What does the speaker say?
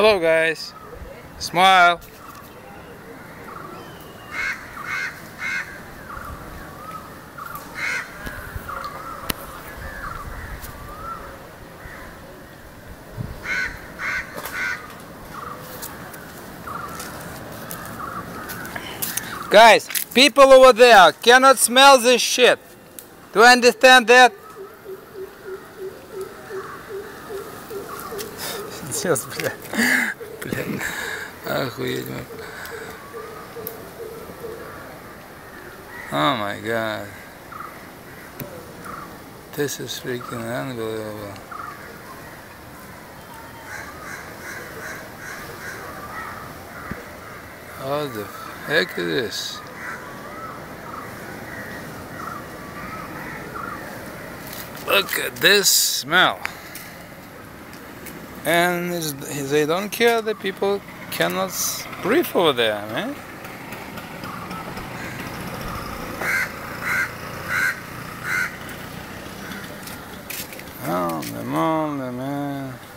Hello guys, smile. Guys, people over there cannot smell this shit. Do you understand that? Сейчас, блядь. Блядь. Охуеть. Oh my god. This is freaking unbelievable. How the heck is this? Look at this smell. And they don't care that people cannot breathe over there, man. Oh, the man.